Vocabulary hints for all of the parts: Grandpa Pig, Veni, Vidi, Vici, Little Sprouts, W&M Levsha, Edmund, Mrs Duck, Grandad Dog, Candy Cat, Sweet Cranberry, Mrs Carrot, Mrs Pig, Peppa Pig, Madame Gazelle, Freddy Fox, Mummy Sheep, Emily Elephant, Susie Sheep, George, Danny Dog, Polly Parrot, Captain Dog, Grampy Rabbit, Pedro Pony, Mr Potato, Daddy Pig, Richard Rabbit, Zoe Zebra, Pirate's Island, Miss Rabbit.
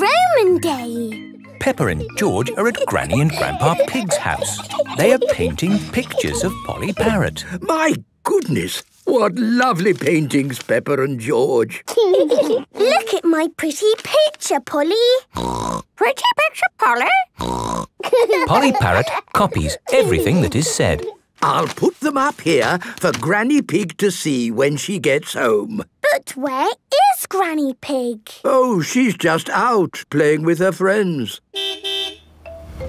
Roman Day. Peppa and George are at Granny and Grandpa Pig's house. They are painting pictures of Polly Parrot. My goodness, what lovely paintings, Peppa and George. Look at my pretty picture, Polly. Pretty picture, Polly? Polly Parrot copies everything that is said. I'll put them up here for Granny Pig to see when she gets home. But where is Granny Pig? Oh, she's just out playing with her friends.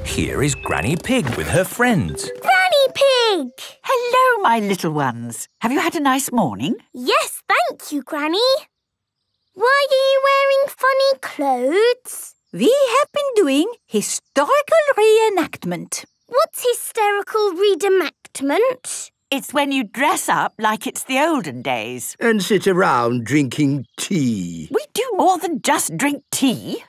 Here is Granny Pig with her friends. Granny Pig! Hello, my little ones. Have you had a nice morning? Yes, thank you, Granny. Why are you wearing funny clothes? We have been doing historical reenactment. What's hysterical reenactment? It's when you dress up like it's the olden days. And sit around drinking tea. We do more than just drink tea.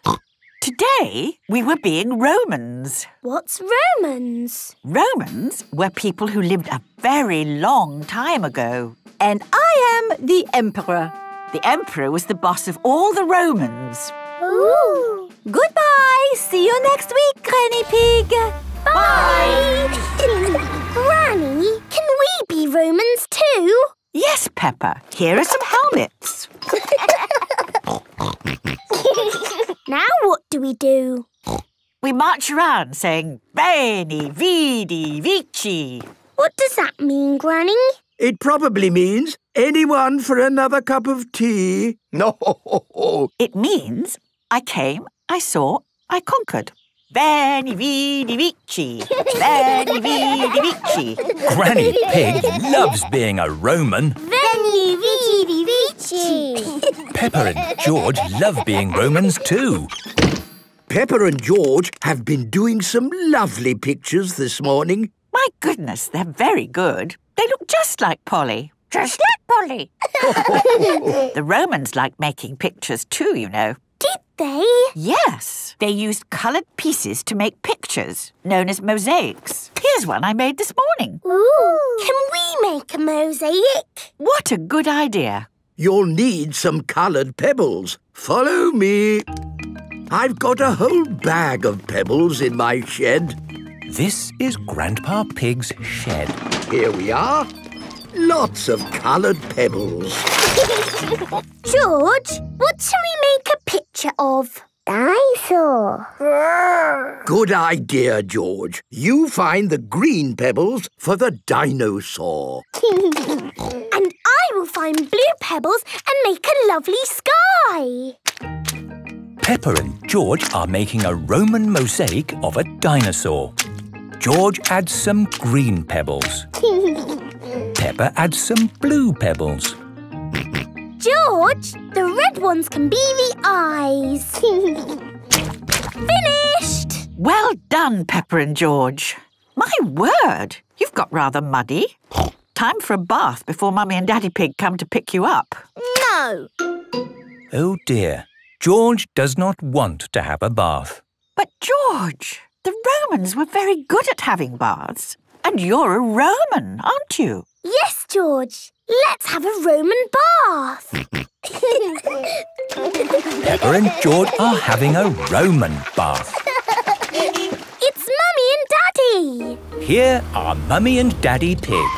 Today, we were being Romans. What's Romans? Romans were people who lived a very long time ago. And I am the Emperor. The Emperor was the boss of all the Romans. Ooh. Goodbye. See you next week, Granny Pig. Bye! Granny, can we be Romans too? Yes, Peppa. Here are some helmets. Now what do we do? We march around saying, Veni, Vidi, Vici. What does that mean, Granny? It probably means, anyone for another cup of tea? No. It means, I came, I saw, I conquered. Veni, Vidi, Vici. Veni, Vidi, Vici. Granny Pig loves being a Roman. Veni, Vidi, Vici. Peppa and George love being Romans too. Peppa and George have been doing some lovely pictures this morning. My goodness, they're very good. They look just like Polly. Just like Polly. The Romans like making pictures too, you know. Did they? Yes. They used coloured pieces to make pictures, known as mosaics. Here's one I made this morning. Ooh. Can we make a mosaic? What a good idea. You'll need some coloured pebbles. Follow me. I've got a whole bag of pebbles in my shed. This is Grandpa Pig's shed. Here we are. Lots of coloured pebbles. George, what shall we make a picture of? Dinosaur. Good idea, George. You find the green pebbles for the dinosaur. And I will find blue pebbles and make a lovely sky. Peppa and George are making a Roman mosaic of a dinosaur. George adds some green pebbles. Peppa adds some blue pebbles. George, the red ones can be the eyes. Finished! Well done, Peppa and George. My word, you've got rather muddy. Time for a bath before Mummy and Daddy Pig come to pick you up. No! Oh dear, George does not want to have a bath. But George, the Romans were very good at having baths. And you're a Roman, aren't you? Yes, George. Let's have a Roman bath. Peppa and George are having a Roman bath. It's Mummy and Daddy. Here are Mummy and Daddy Pig.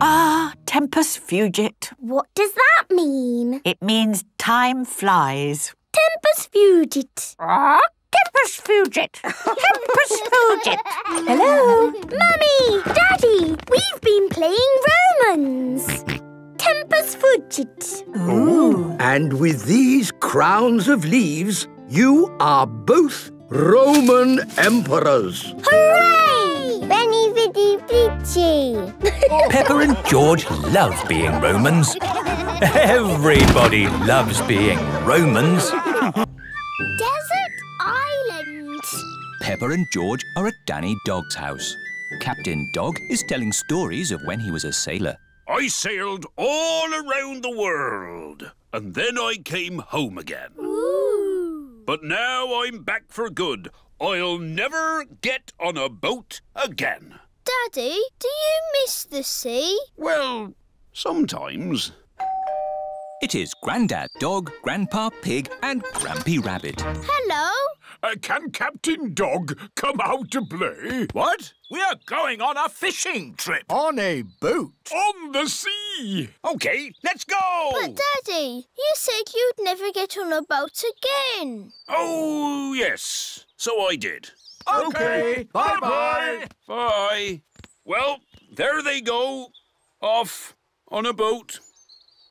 Ah, Tempus Fugit. What does that mean? It means time flies. Tempus Fugit. Ah? Tempus Fugit! Tempus Fugit! Hello! Mummy! Daddy! We've been playing Romans! Tempus Fugit! Ooh! And with these crowns of leaves, you are both Roman emperors! Hooray! Veni, Vidi, Vici! Peppa and George love being Romans. Everybody loves being Romans. Peppa and George are at Danny Dog's house. Captain Dog is telling stories of when he was a sailor. I sailed all around the world, and then I came home again. Ooh. But now I'm back for good. I'll never get on a boat again. Daddy, do you miss the sea? Well, sometimes. It is Grandad Dog, Grandpa Pig and Grampy Rabbit. Hello? Can Captain Dog come out to play? What? We're going on a fishing trip. On a boat. On the sea. OK, let's go. But, Daddy, you said you'd never get on a boat again. Oh, yes. So I did. OK, bye-bye. Bye. Well, there they go. Off on a boat.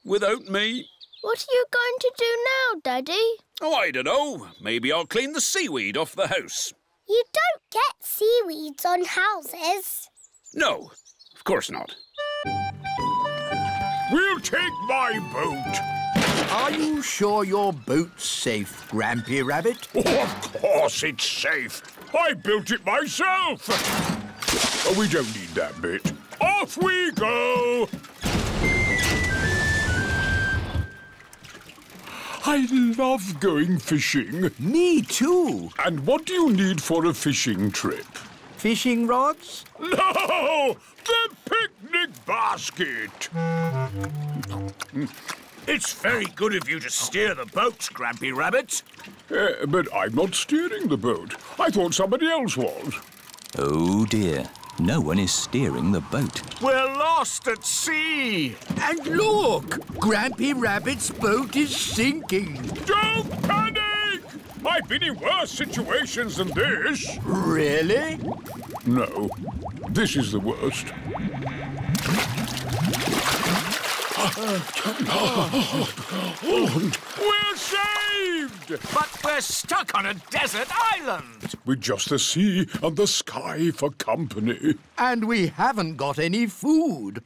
Without me. What are you going to do now, Daddy? Oh, I don't know. Maybe I'll clean the seaweed off the house. You don't get seaweeds on houses. No, of course not. We'll take my boat. Are you sure your boat's safe, Grampy Rabbit? Oh, of course it's safe. I built it myself. Oh, we don't need that bit. Off we go. I love going fishing. Me too. And what do you need for a fishing trip? Fishing rods? No! The picnic basket! It's very good of you to steer the boat, Grampy Rabbit. But I'm not steering the boat. I thought somebody else was. Oh, dear. No one is steering the boat. We're lost at sea. And look, Grampy Rabbit's boat is sinking. Don't panic! I've been in worse situations than this. Really? No, this is the worst. We're saved! But we're stuck on a desert island. With just the sea and the sky for company. And we haven't got any food.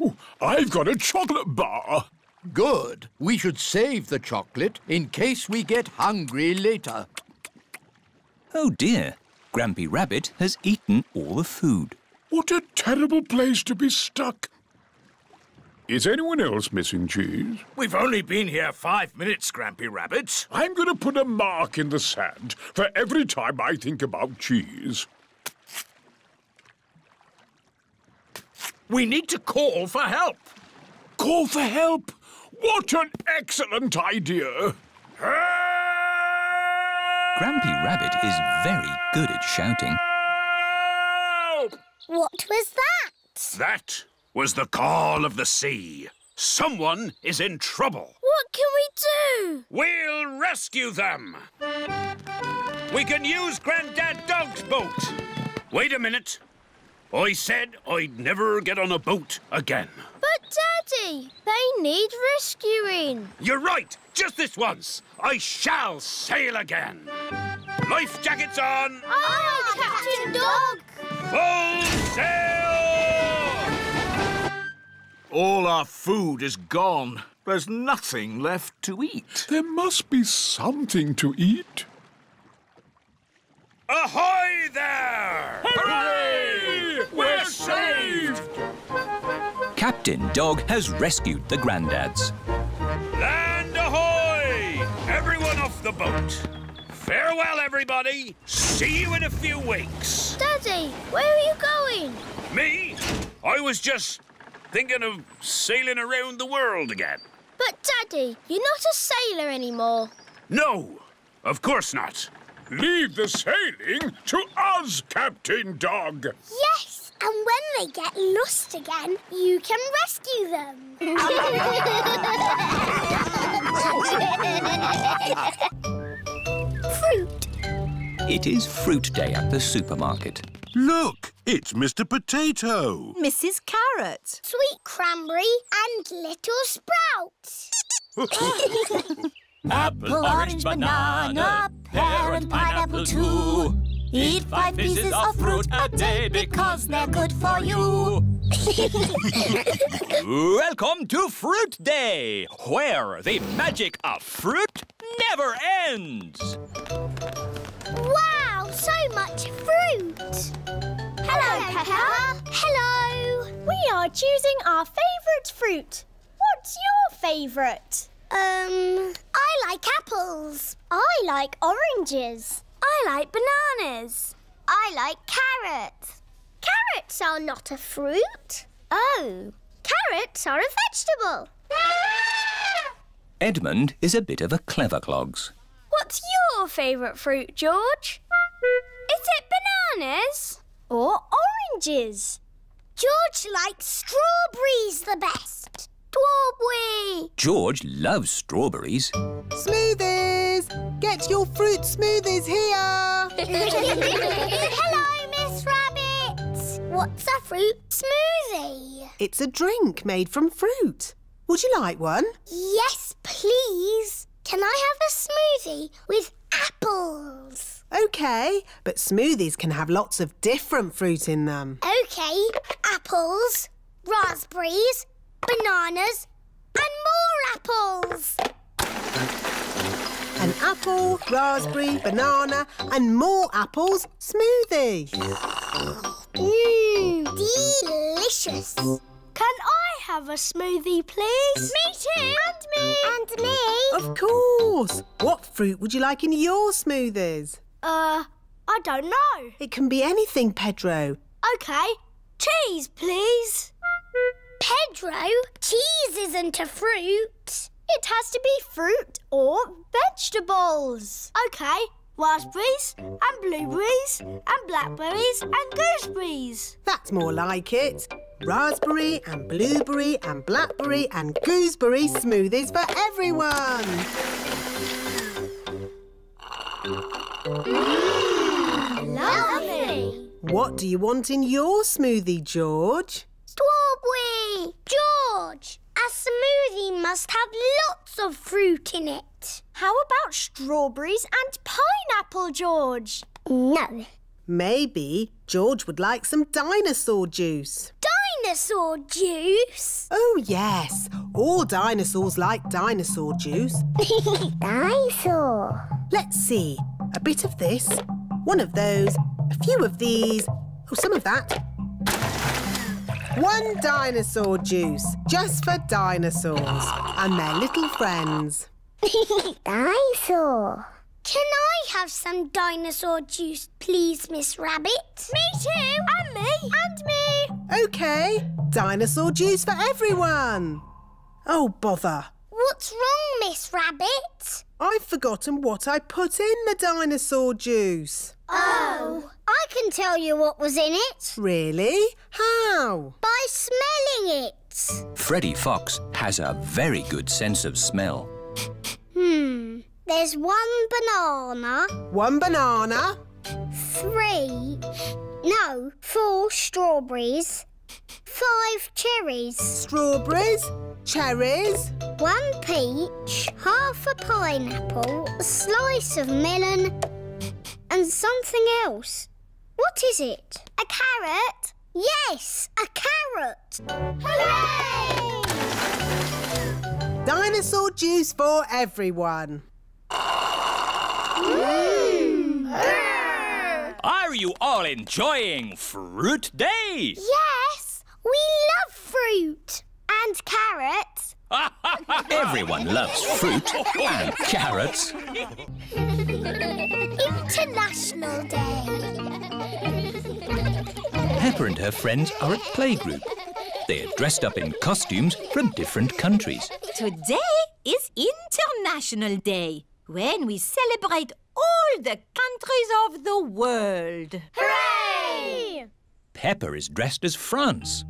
Ooh, I've got a chocolate bar. Good. We should save the chocolate in case we get hungry later. Oh, dear. Grampy Rabbit has eaten all the food. What a terrible place to be stuck. Is anyone else missing cheese? We've only been here 5 minutes, Grampy Rabbit. I'm going to put a mark in the sand for every time I think about cheese. We need to call for help. Call for help? What an excellent idea. Help! Grampy Rabbit is very good at shouting. Help! What was that? That was the call of the sea. Someone is in trouble. What can we do? We'll rescue them. We can use Grandad Dog's boat. Wait a minute. I said I'd never get on a boat again. But, Daddy, they need rescuing. You're right. Just this once. I shall sail again. Life jackets on. Aye, Captain Dog. Full sail. All our food is gone. There's nothing left to eat. There must be something to eat. Ahoy there! Hooray! We're saved! Captain Dog has rescued the Grandads. Land ahoy! Everyone off the boat. Farewell, everybody. See you in a few weeks. Daddy, where are you going? Me? I was just thinking of sailing around the world again. But, Daddy, you're not a sailor anymore. No, of course not. Leave the sailing to us, Captain Dog. Yes, and when they get lost again, you can rescue them. Fruit. It is fruit day at the supermarket. Look, it's Mr Potato. Mrs Carrot. Sweet Cranberry and Little Sprouts. Apple, orange, banana, pear and pineapple too. Eat 5 pieces of fruit a day because they're good for you. Welcome to Fruit Day, where the magic of fruit never ends. Wow, so much fruit! Hello, Peppa. Hello. We are choosing our favourite fruit. What's your favourite? I like apples. I like oranges. I like bananas. I like carrots. Carrots are not a fruit. Oh, carrots are a vegetable. Edmund is a bit of a clever clogs. What's your favourite fruit, George? Is it bananas? Or oranges? George likes strawberries the best. Strawberry! George loves strawberries. Smoothies! Get your fruit smoothies here! Hello, Miss Rabbit! What's a fruit smoothie? It's a drink made from fruit. Would you like one? Yes, please. Can I have a smoothie with apples? OK, but smoothies can have lots of different fruit in them. OK, apples, raspberries, bananas and more apples. An apple, raspberry, banana and more apples smoothie. Mmm, delicious. Can I have a smoothie, please? Me too. And me. And me. Of course. What fruit would you like in your smoothies? I don't know. It can be anything, Pedro. OK. Cheese, please. Pedro, cheese isn't a fruit. It has to be fruit or vegetables. OK. Raspberries and blueberries and blackberries and gooseberries. That's more like it. Raspberry and blueberry and blackberry and gooseberry smoothies for everyone. Lovely! What do you want in your smoothie, George? Strawberry! George, a smoothie must have lots of fruit in it. How about strawberries and pineapple, George? No. Maybe George would like some dinosaur juice. Dinosaur juice? Oh, yes. All dinosaurs like dinosaur juice. Dinosaur. Let's see. A bit of this, one of those, a few of these, oh, some of that. One dinosaur juice, just for dinosaurs and their little friends. Dinosaur. Can I have some dinosaur juice, please, Miss Rabbit? Me too. And me. And me. OK. Dinosaur juice for everyone. Oh, bother. What's wrong, Miss Rabbit? I've forgotten what I put in the dinosaur juice. Oh. I can tell you what was in it. Really? How? By smelling it. Freddy Fox has a very good sense of smell. There's one banana. One banana. Four strawberries. Five cherries. Strawberries, cherries. One peach, half a pineapple, a slice of melon and something else. What is it? A carrot? Yes, a carrot. Hooray! Dinosaur juice for everyone. Are you all enjoying Fruit Day? Yes, we love fruit and carrots. Everyone loves fruit and carrots. International Day. Peppa and her friends are at playgroup. They are dressed up in costumes from different countries. Today is International Day, when we celebrate all the countries of the world. Hooray! Peppa is dressed as France.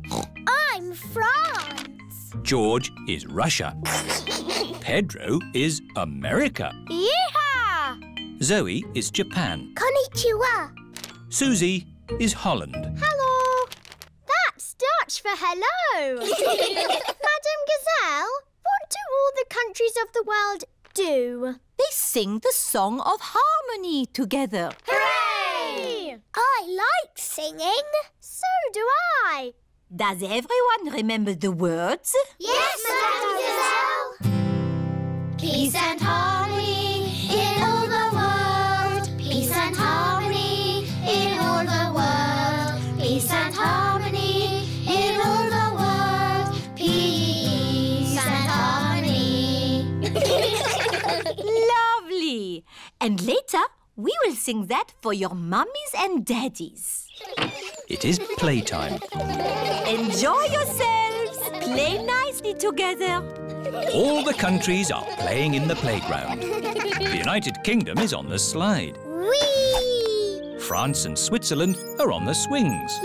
I'm France. George is Russia. Pedro is America. Yeehaw! Zoe is Japan. Konnichiwa. Susie is Holland. Hello. That's Dutch for hello. Madame Gazelle, what do all the countries of the world do? They sing the song of harmony together. Hooray! I like singing. So do I. Does everyone remember the words? Yes, Madame Gazelle. Peace and harmony in all the world. Peace and harmony in all the world. Peace and harmony in all the world. Peace and harmony. Lovely! And later, we will sing that for your mummies and daddies. It is playtime. Enjoy yourselves! Play nicely together. All the countries are playing in the playground. The United Kingdom is on the slide. Whee! France and Switzerland are on the swings.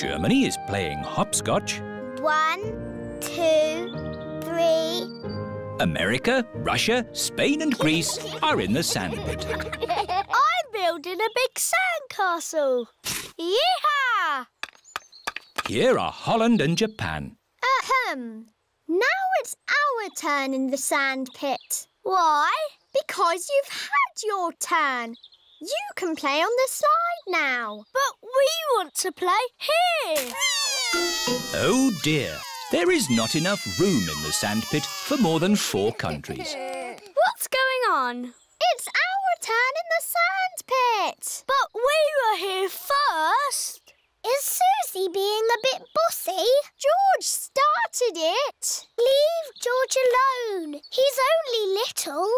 Germany is playing hopscotch. 1, 2, 3. America, Russia, Spain and Greece are in the sandpit. I'm building a big sandcastle. Yee-haw! Here are Holland and Japan. Now it's our turn in the sandpit. Why? Because you've had your turn. You can play on the slide now. But we want to play here. Oh dear, there is not enough room in the sandpit for more than 4 countries. What's going on? It's our turn in the sandpit. But we were here first. Is Susie being a bit bossy? George started it. Leave George alone. He's only little.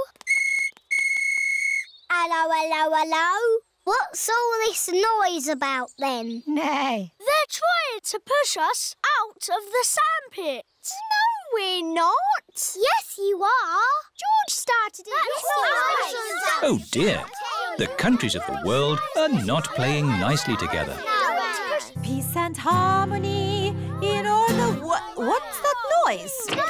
Hello, hello, hello. What's all this noise about then? Nay. They're trying to push us out of the sandpit. No, we're not. Yes, you are. George started it. That's right. Oh dear. The countries of the world are not playing nicely together. Peace and harmony in all the what's that noise?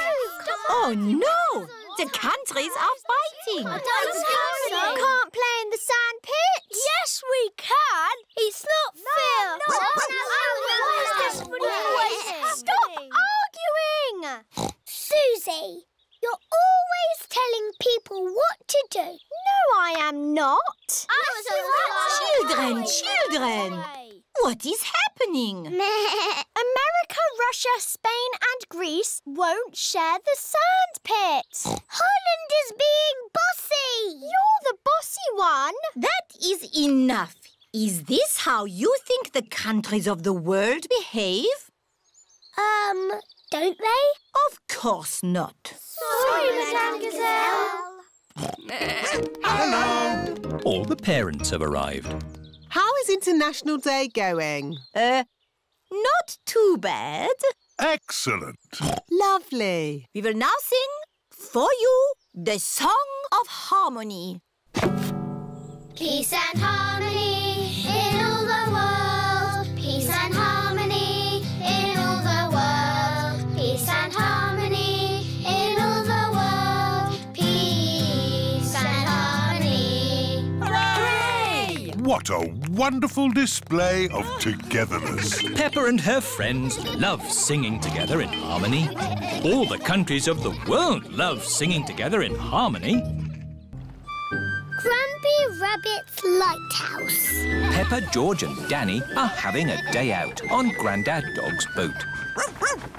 Oh no! The countries are fighting! I don't think so. You can't play in the sandpit! Yes, we can! It's not fair! No. Stop arguing! Susie, you're always telling people what to do. No, I am not! Children! What is happening? America, Russia, Spain and Greece won't share the sandpit. Holland is being bossy. You're the bossy one. That is enough. Is this how you think the countries of the world behave? Don't they? Of course not. Sorry, Madame Gazelle. Hello. All the parents have arrived. How is International Day going? Not too bad. Excellent. Lovely. We will now sing for you the Song of Harmony. Peace and harmony in all the world. Peace and harmony in all the world. Peace and harmony in all the world. Peace and harmony. Hooray! What a wonderful display of togetherness. Peppa and her friends love singing together in harmony. All the countries of the world love singing together in harmony. Grumpy Rabbit's Lighthouse. Peppa, George and Danny are having a day out on Grandad Dog's boat.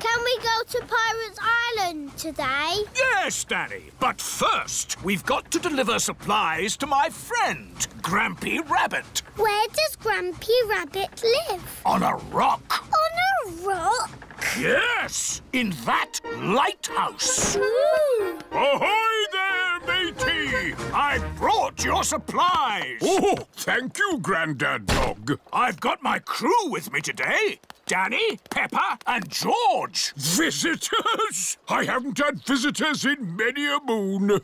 Can we go to Pirate's Island today? Yes, Danny, but first we've got to deliver supplies to my friend, Grampy Rabbit. Where does Grampy Rabbit live? On a rock. On a rock? Yes, in that lighthouse. Ooh. Ahoy there, matey! I brought your supplies. Oh, thank you, Grandad Dog. I've got my crew with me today. Danny, Peppa and George. Visitors? I haven't had visitors in many a moon.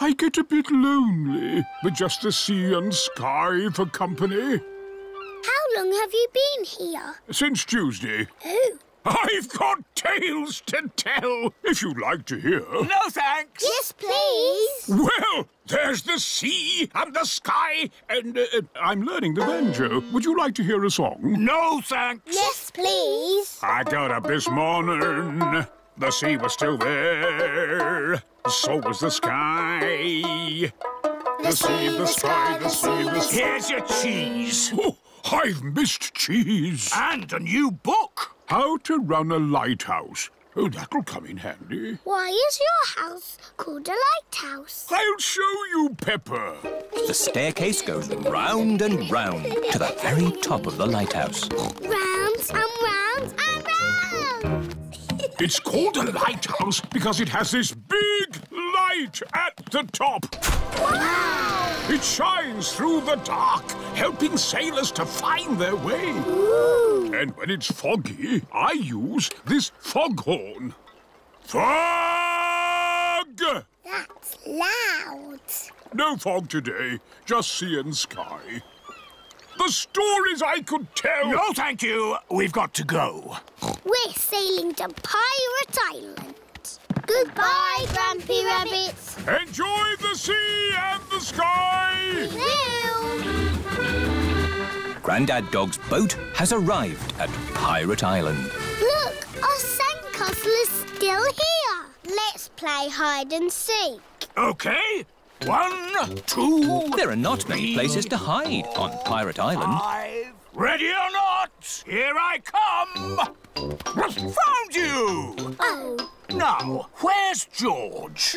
I get a bit lonely with just the sea and sky for company. How long have you been here? Since Tuesday. Oh. I've got tales to tell, if you'd like to hear. No, thanks. Yes, please. Well, there's the sea and the sky and... I'm learning the banjo. Would you like to hear a song? No, thanks. Yes, please. I got up this morning. The sea was still there. So was the sky. The sea, the sky, the sea, the sky. Here's your cheese. Oh, I've missed cheese. And a new book. How to Run a Lighthouse. Oh, that'll come in handy. Why is your house called a lighthouse? I'll show you, Peppa. The staircase goes round and round to the very top of the lighthouse. Round and round and round! It's called a lighthouse because it has this big light at the top. Wow! It shines through the dark, helping sailors to find their way. Ooh. And when it's foggy, I use this foghorn. Fog! That's loud. No fog today, just sea and sky. The stories I could tell... No, thank you. We've got to go. We're sailing to Pirate Island. Goodbye, Grampy Rabbit. Enjoy the sea and the sky. We will. Grandad Dog's boat has arrived at Pirate Island. Look, our sandcastle is still here. Let's play hide and seek. OK. 1, 2... There are not many places to hide on Pirate Island. 5... Ready or not, here I come! Found you! Oh. Now, where's George?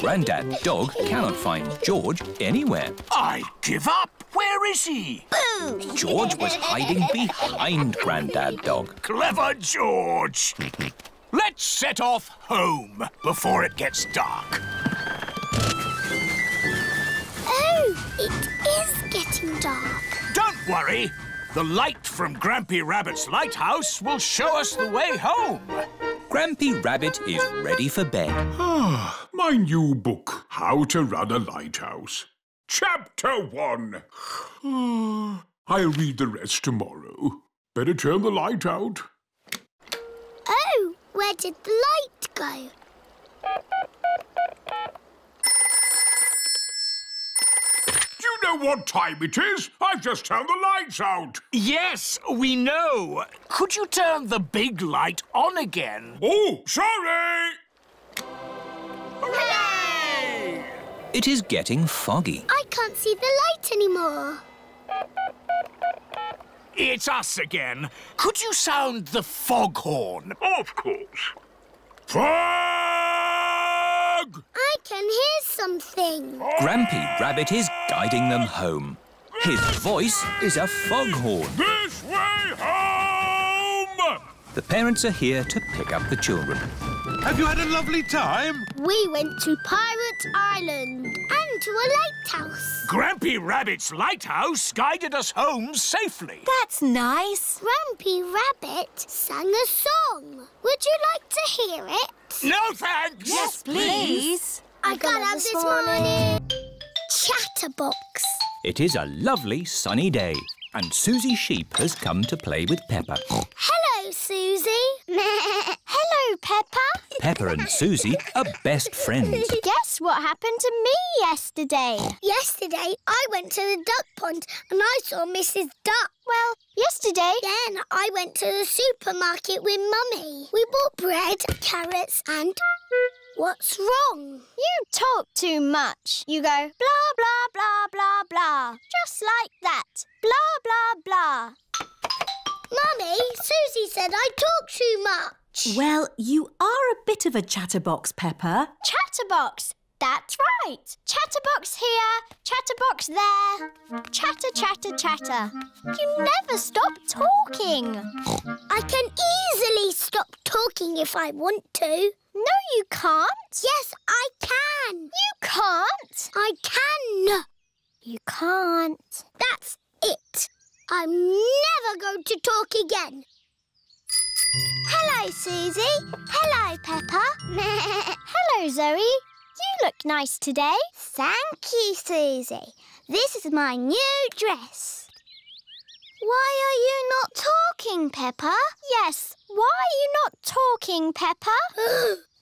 Grandad Dog cannot find George anywhere. I give up. Where is he? Boo! George was hiding behind Grandad Dog. Clever George! Let's set off home before it gets dark. It is getting dark. Don't worry. The light from Grampy Rabbit's lighthouse will show us the way home. Grampy Rabbit is ready for bed. Ah, my new book, How to Run a Lighthouse. Chapter 1. I'll read the rest tomorrow. Better turn the light out. Oh, where did the light go? Do you know what time it is? I've just turned the lights out. Yes, we know. Could you turn the big light on again? Oh, sorry! Hooray! It is getting foggy. I can't see the light anymore. It's us again. Could you sound the foghorn? Of course. Fog! I can hear something. Grampy Rabbit is guiding them home. His voice is a foghorn. This way home! The parents are here to pick up the children. Have you had a lovely time? We went to Pirate Island and to a lighthouse. Grampy Rabbit's lighthouse guided us home safely. That's nice. Grampy Rabbit sang a song. Would you like to hear it? No, thanks. Yes, please. I got up this morning. Chatterbox. It is a lovely sunny day, and Susie Sheep has come to play with Peppa. Hello, Susie. Hello, Peppa. Peppa and Susie are best friends. Guess what happened to me yesterday? Yesterday, I went to the duck pond and I saw Mrs Duck. Well, yesterday... Then I went to the supermarket with Mummy. We bought bread, carrots and... What's wrong? You talk too much. You go, blah, blah, blah, blah, blah. Just like that. Blah, blah, blah. Mummy, Susie said I talk too much. Well, you are a bit of a chatterbox, Peppa. Chatterbox? That's right. Chatterbox here, chatterbox there. Chatter, chatter, chatter. You never stop talking. I can easily stop talking if I want to. No, you can't. Yes, I can. You can't. I can. You can't. That's it. I'm never going to talk again. Hello, Susie. Hello, Peppa. Hello, Zoe. You look nice today. Thank you, Susie. This is my new dress. Why are you not talking, Peppa? Yes, why are you not talking, Peppa?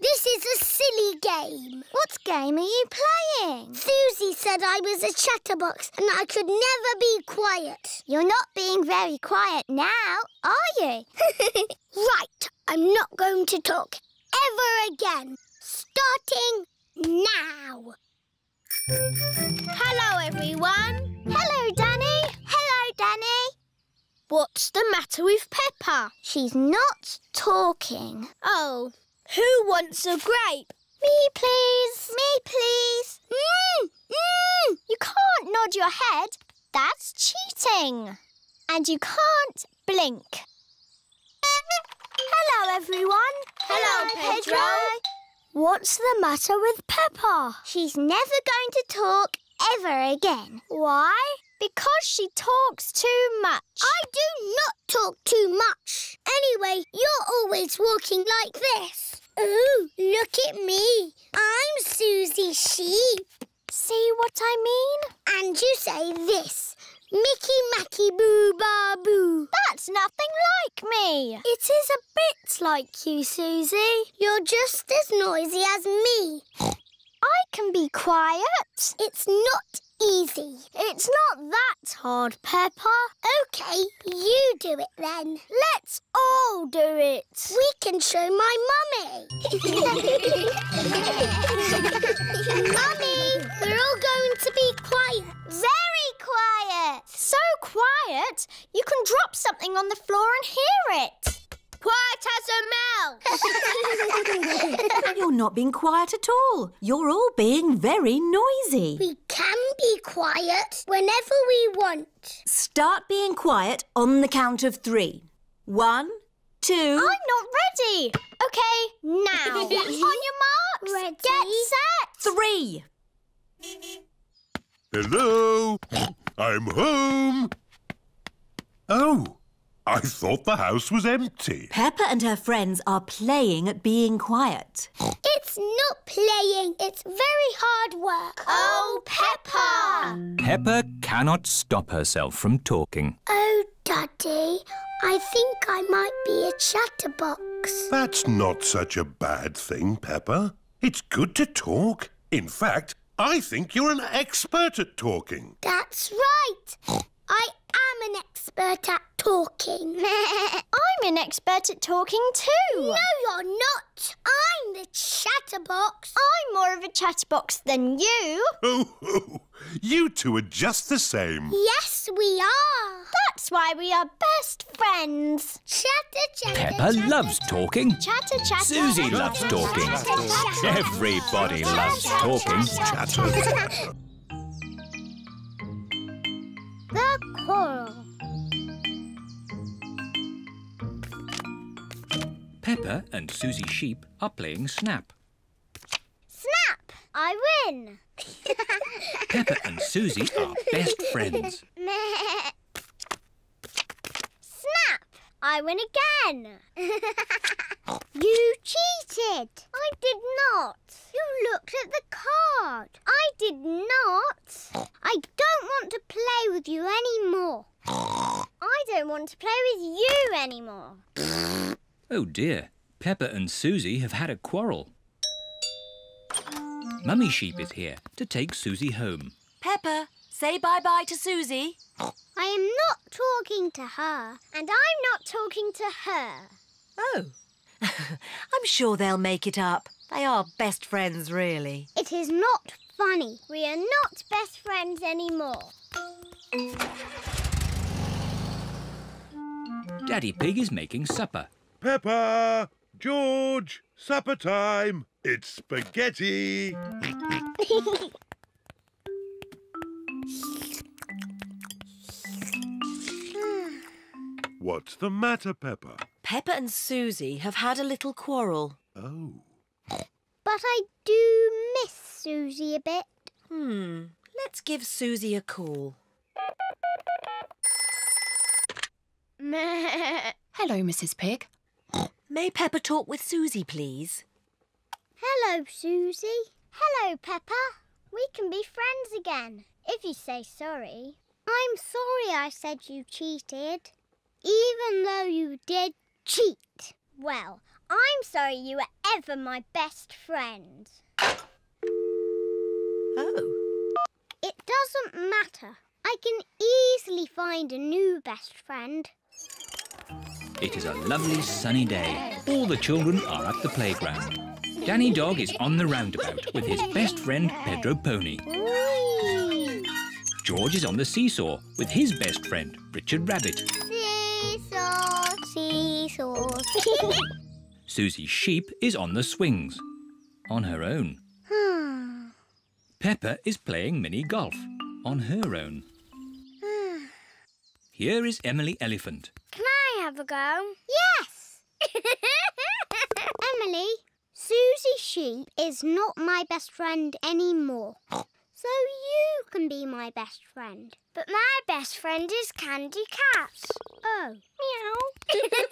This is a silly game. What game are you playing? Susie said I was a chatterbox and I could never be quiet. You're not being very quiet now, are you? Right, I'm not going to talk ever again. Starting now. Hello, everyone. Hello, Danny. Hello, Danny. What's the matter with Peppa? She's not talking. Oh, who wants a grape? Me, please. Me, please. Mm, mm. You can't nod your head. That's cheating. And you can't blink. Hello, everyone. Hello, Pedro. What's the matter with Peppa? She's never going to talk ever again. Why? Because she talks too much. I do not talk too much. Anyway, you're always walking like this. Oh, look at me. I'm Susie Sheep. See what I mean? And you say this. Mickey Macky Boo Ba Boo. That's nothing like me. It is a bit like you, Susie. You're just as noisy as me. I can be quiet. It's not easy. It's not that hard, Peppa. Okay, you do it then. Let's all do it. We can show my mummy. Mummy, we're all going to be quiet. Very quiet. So quiet, you can drop something on the floor and hear it. Quiet as a mouse. You're not being quiet at all. You're all being very noisy. We can be quiet whenever we want. Start being quiet on the count of 3. 1, 2... I'm not ready. OK, now. On your marks. Ready. Get set. 3. Hello. I'm home. Oh. I thought the house was empty. Peppa and her friends are playing at being quiet. It's not playing. It's very hard work. Oh, Peppa! Peppa cannot stop herself from talking. Oh, Daddy, I think I might be a chatterbox. That's not such a bad thing, Peppa. It's good to talk. In fact, I think you're an expert at talking. That's right. I am an expert at talking. I'm an expert at talking too. No, you're not. I'm the chatterbox. I'm more of a chatterbox than you. Oh, you two are just the same. Yes, we are. That's why we are best friends. Chatter, chatter, Peppa chatter, loves talking. Chatter, chatter. Susie loves talking. Everybody loves talking. Chatter. The Coral. Peppa and Susie Sheep are playing Snap. Snap! I win! Peppa and Susie are best friends. Snap! I win again! You cheated! I did not! You looked at the card! I did not! I don't want to play with you anymore! I don't want to play with you anymore! Oh dear! Peppa and Susie have had a quarrel. Mummy Sheep is here to take Susie home. Peppa, say bye-bye to Susie. I am not talking to her, and I'm not talking to her. Oh. I'm sure they'll make it up. They are best friends, really. It is not funny. We are not best friends anymore. Daddy Pig is making supper. Peppa! George! Supper time! It's spaghetti! What's the matter, Peppa? Peppa and Susie have had a little quarrel. Oh. But I do miss Susie a bit. Let's give Susie a call. Hello, Mrs Pig. May Peppa talk with Susie, please? Hello, Susie. Hello, Peppa. We can be friends again, if you say sorry. I'm sorry I said you cheated. Even though you did cheat. Well, I'm sorry you were ever my best friend. Oh. It doesn't matter. I can easily find a new best friend. It is a lovely sunny day. All the children are at the playground. Danny Dog is on the roundabout with his best friend Pedro Pony. Whee! George is on the seesaw with his best friend Richard Rabbit. Susie Sheep is on the swings, on her own. Peppa is playing mini-golf, on her own. Here is Emily Elephant. Can I have a go? Yes! Emily, Susie Sheep is not my best friend anymore, so you can be my my best friend. But my best friend is Candy Cat. Oh. Meow.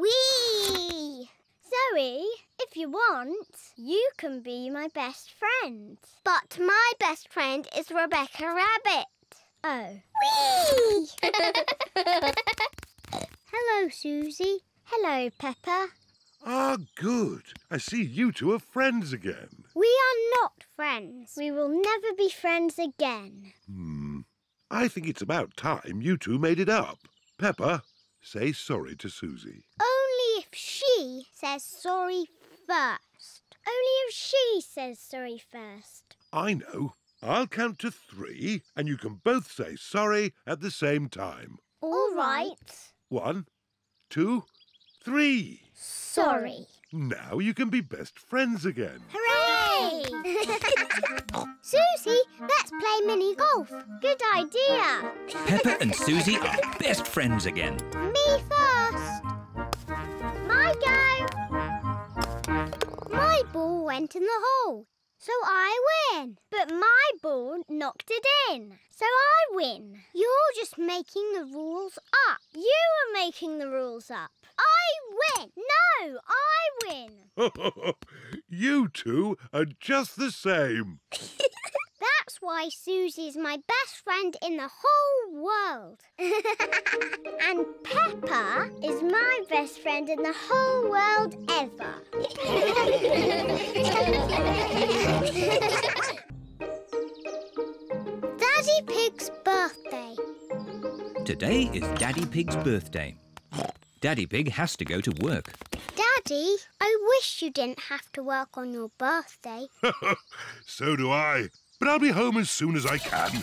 Wee! Zoe, if you want, you can be my best friend. But my best friend is Rebecca Rabbit. Oh. Whee! Hello, Susie. Hello, Peppa. Ah, good. I see you two are friends again. We are not friends. We will never be friends again. I think it's about time you two made it up. Peppa, say sorry to Susie. Only if she says sorry first. Only if she says sorry first. I know. I'll count to 3 and you can both say sorry at the same time. All right. 1, 2, 3. Sorry. Now you can be best friends again. Hooray! Susie, let's play mini-golf. Good idea. Peppa and Susie are best friends again. Me first. My go. My ball went in the hole, so I win. But my ball knocked it in, so I win. You're just making the rules up. You are making the rules up. I win! No, I win! You two are just the same. That's why Susie's my best friend in the whole world. And Peppa is my best friend in the whole world ever. Daddy Pig's birthday. Today is Daddy Pig's birthday. Daddy Pig has to go to work. Daddy, I wish you didn't have to work on your birthday. So do I. But I'll be home as soon as I can.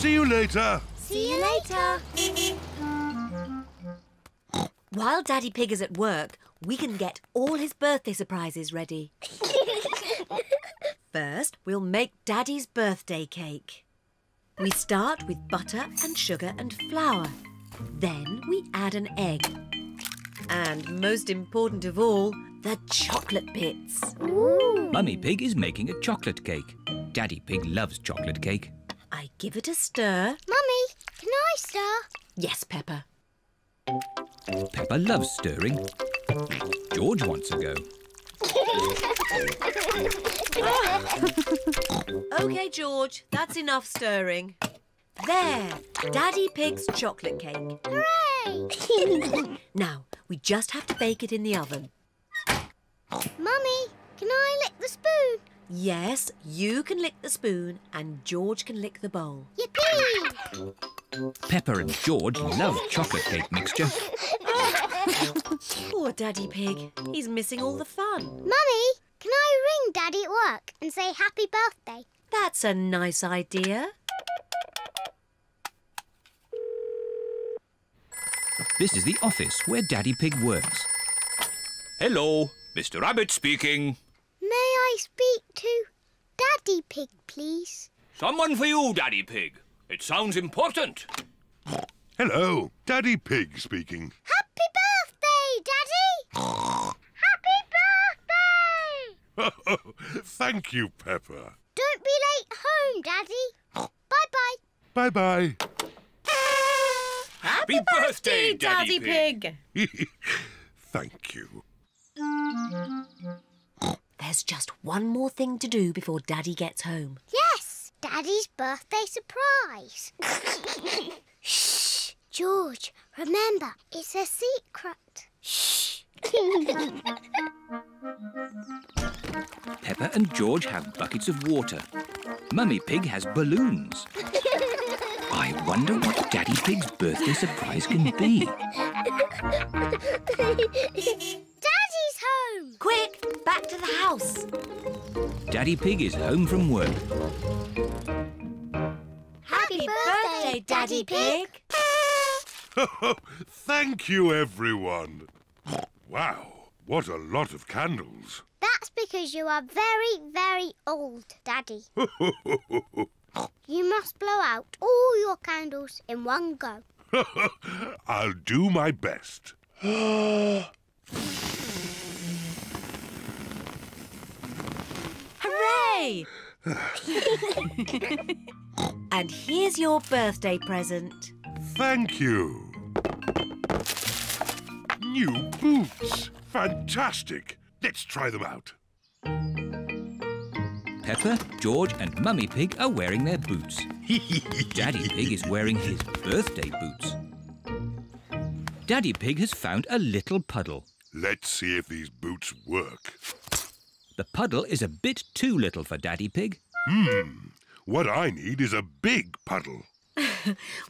See you later. See you later. While Daddy Pig is at work, we can get all his birthday surprises ready. First, we'll make Daddy's birthday cake. We start with butter and sugar and flour. Then we add an egg. And most important of all, the chocolate bits. Ooh. Mummy Pig is making a chocolate cake. Daddy Pig loves chocolate cake. I give it a stir. Mummy, can I stir? Yes, Peppa. Peppa loves stirring. George wants a go. OK, George, that's enough stirring. There, Daddy Pig's chocolate cake. Hooray! Now, we just have to bake it in the oven. Mummy, can I lick the spoon? Yes, you can lick the spoon and George can lick the bowl. Yippee! Peppa and George love chocolate cake mixture. Poor Daddy Pig. He's missing all the fun. Mummy, can I ring Daddy at work and say happy birthday? That's a nice idea. This is the office where Daddy Pig works. Hello, Mr Rabbit speaking. May I speak to Daddy Pig, please? Someone for you, Daddy Pig. It sounds important. Hello, Daddy Pig speaking. Happy birthday, Daddy! Happy birthday! Thank you, Peppa. Don't be late home, Daddy. Bye-bye. Bye-bye. Happy birthday, Daddy Pig! Thank you. There's just one more thing to do before Daddy gets home. Yes, Daddy's birthday surprise. Shh! George, remember, it's a secret. Shh! Peppa and George have buckets of water. Mummy Pig has balloons. I wonder what Daddy Pig's birthday surprise can be. Daddy's home! Quick, back to the house. Daddy Pig is home from work. Happy birthday, Daddy Pig! Thank you, everyone. Wow, what a lot of candles. That's because you are very, very old, Daddy. You must blow out all your candles in one go. I'll do my best. Hooray! And here's your birthday present. Thank you. New boots. Fantastic. Let's try them out. Peppa, George and Mummy Pig are wearing their boots. Daddy Pig is wearing his birthday boots. Daddy Pig has found a little puddle. Let's see if these boots work. The puddle is a bit too little for Daddy Pig. Hmm. What I need is a big puddle.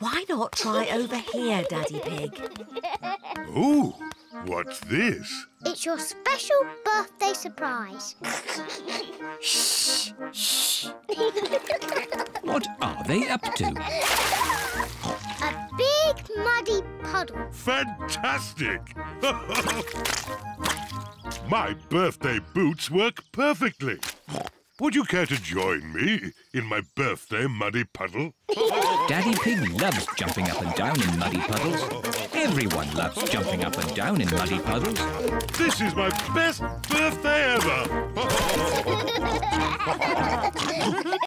Why not try over here, Daddy Pig? Ooh, what's this? It's your special birthday surprise. Shh, shh. What are they up to? A big muddy puddle. Fantastic! My birthday boots work perfectly. Would you care to join me in my birthday muddy puddle? Daddy Pig loves jumping up and down in muddy puddles. Everyone loves jumping up and down in muddy puddles. This is my best birthday ever!